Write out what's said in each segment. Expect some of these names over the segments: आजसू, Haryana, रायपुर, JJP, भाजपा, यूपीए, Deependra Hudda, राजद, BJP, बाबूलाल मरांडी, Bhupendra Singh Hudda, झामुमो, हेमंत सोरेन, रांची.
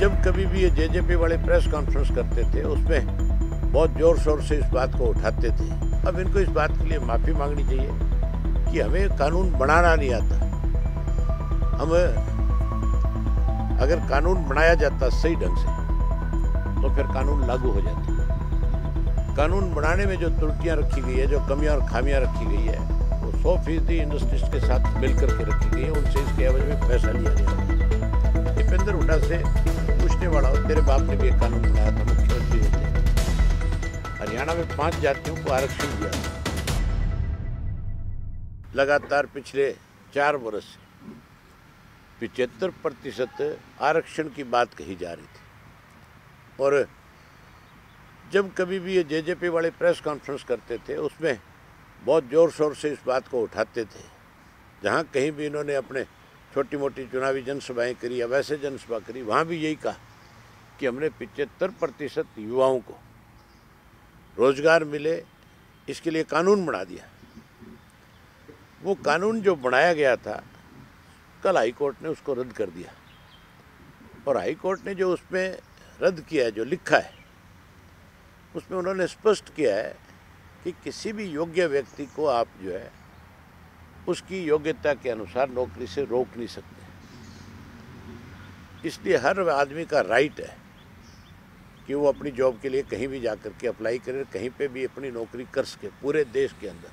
जब कभी भी ये जेजेपी वाले प्रेस कॉन्फ्रेंस करते थे उसमें बहुत जोर शोर से इस बात को उठाते थे। अब इनको इस बात के लिए माफ़ी मांगनी चाहिए कि हमें कानून बनाना नहीं आता। हमें अगर कानून बनाया जाता सही ढंग से तो फिर कानून लागू हो जाता। कानून बनाने में जो त्रुटियां रखी गई है, जो कमियां और खामियां रखी गई है, वो 100% इंडस्ट्रीज के साथ मिलकर के रखी गई है। उनसे इसके एवज में पैसा लिया गया। दीपेंद्र हुड्डा से पूछने वाला हो, तेरे बाप ने भी एक कानून बनाया था, मुख्यमंत्री होते। हरियाणा में 5 जातियों को आरक्षण दिया था। लगातार पिछले 4 वर्ष से 75% आरक्षण की बात कही जा रही थी। और जब कभी भी ये जेजेपी वाले प्रेस कॉन्फ्रेंस करते थे उसमें बहुत जोर शोर से इस बात को उठाते थे। जहाँ कहीं भी इन्होंने अपने छोटी मोटी चुनावी जनसभाएँ करी या वैसे जनसभा करी, वहाँ भी यही कहा कि हमने 75% युवाओं को रोजगार मिले इसके लिए कानून बना दिया। वो कानून जो बनाया गया था, कल हाई कोर्ट ने उसको रद्द कर दिया। और हाई कोर्ट ने जो उसमें रद्द किया है, जो लिखा है, उसमें उन्होंने स्पष्ट किया है कि किसी भी योग्य व्यक्ति को आप जो है उसकी योग्यता के अनुसार नौकरी से रोक नहीं सकते। इसलिए हर आदमी का राइट है कि वो अपनी जॉब के लिए कहीं भी जा कर के अप्लाई करे, कहीं पे भी अपनी नौकरी कर सके पूरे देश के अंदर।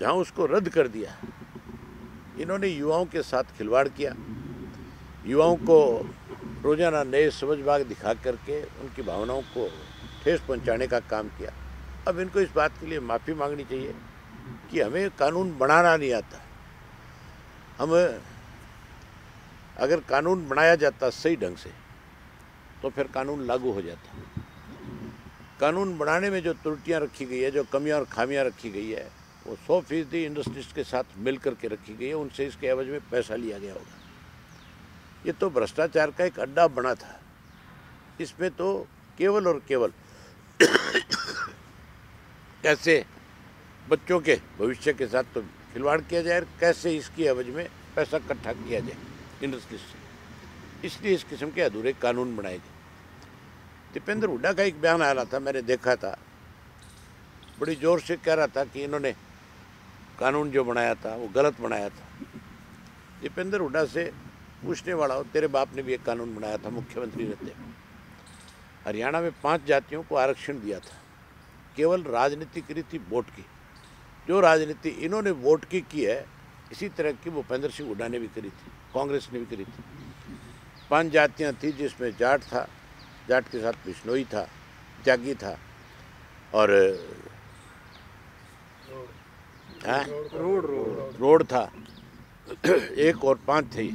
जहां उसको रद्द कर दिया, इन्होंने युवाओं के साथ खिलवाड़ किया। युवाओं को रोजाना नए समझभाग दिखा करके उनकी भावनाओं को ठेस पहुंचाने का काम किया। अब इनको इस बात के लिए माफ़ी मांगनी चाहिए कि हमें कानून बनाना नहीं आता। हमें अगर कानून बनाया जाता सही ढंग से तो फिर कानून लागू हो जाता। कानून बनाने में जो त्रुटियां रखी गई है, जो कमियां और खामियां रखी गई है, वो 100% इंडस्ट्रीज के साथ मिल करके रखी गई है। उनसे इसके एवज में पैसा लिया गया होगा। ये तो भ्रष्टाचार का एक अड्डा बना था। इसमें तो केवल और केवल कैसे बच्चों के भविष्य के साथ तो खिलवाड़ किया जाए, कैसे इसकी एवज में पैसा इकट्ठा किया जाए इंडस्ट्री से। इसलिए इस किस्म के अधूरे कानून बनाए गए। दीपेंद्र हुड्डा का एक बयान आ रहा था, मैंने देखा था, बड़ी ज़ोर से कह रहा था कि इन्होंने कानून जो बनाया था वो गलत बनाया था। दीपेंद्र हुड्डा से पूछने वाला हो, तेरे बाप ने भी एक कानून बनाया था, मुख्यमंत्री रहते। हरियाणा में 5 जातियों को आरक्षण दिया था। केवल राजनीति करी थी वोट की। जो राजनीति इन्होंने वोट की है, इसी तरह की भूपेंद्र सिंह हुड्डा ने भी करी थी, कांग्रेस ने भी करी थी। 5 जातियाँ थी जिसमें जाट था, जाट के साथ बिश्नोई था, जागी था और रोड था, एक और 5 थे।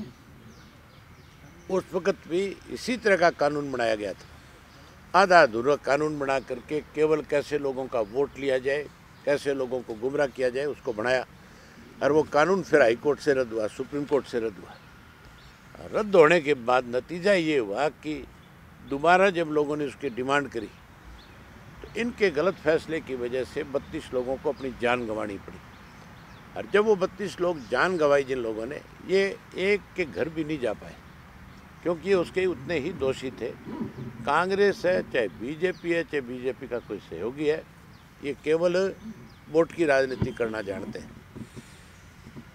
उस वक़्त भी इसी तरह का कानून बनाया गया था। आधा अधूरा कानून बना करके केवल कैसे लोगों का वोट लिया जाए, कैसे लोगों को गुमराह किया जाए, उसको बनाया। और वो कानून फिर हाई कोर्ट से रद्द हुआ, सुप्रीम कोर्ट से रद्द हुआ। रद्द होने के बाद नतीजा ये हुआ कि दोबारा जब लोगों ने उसकी डिमांड करी तो इनके गलत फैसले की वजह से 32 लोगों को अपनी जान गंवानी पड़ी। और जब वो 32 लोग जान गंवाई जिन लोगों ने, ये एक के घर भी नहीं जा पाए क्योंकि उसके उतने ही दोषी थे। कांग्रेस है, चाहे बीजेपी है, चाहे बीजेपी का कोई सहयोगी है, ये केवल वोट की राजनीति करना जानते हैं।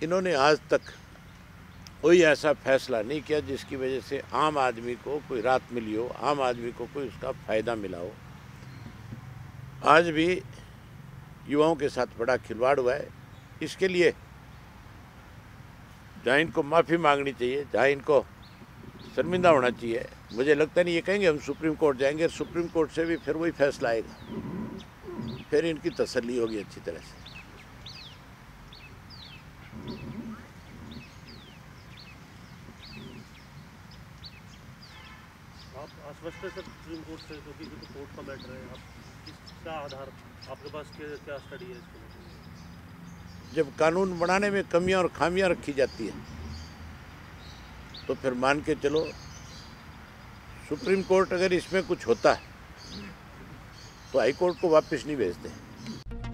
इन्होंने आज तक कोई ऐसा फैसला नहीं किया जिसकी वजह से आम आदमी को कोई राहत मिली हो, आम आदमी को कोई उसका फ़ायदा मिला हो। आज भी युवाओं के साथ बड़ा खिलवाड़ हुआ है। इसके लिए जहाँ इनको माफ़ी मांगनी चाहिए, जहाँ इनको शर्मिंदा होना चाहिए, मुझे लगता नहीं ये कहेंगे हम सुप्रीम कोर्ट जाएंगे, सुप्रीम कोर्ट से भी फिर वही फैसला आएगा, फिर इनकी तसल्ली होगी अच्छी तरह से। आप आश्वस्त हैं सर सुप्रीम कोर्ट से, क्योंकि तो कोर्ट का मैटर है? आप किसका आधार, आपके पास क्या स्टडी है इसको? जब कानून बनाने में कमियां और खामियां रखी जाती है तो फिर मान के चलो, सुप्रीम कोर्ट अगर इसमें कुछ होता है तो हाई कोर्ट को वापस नहीं भेजते।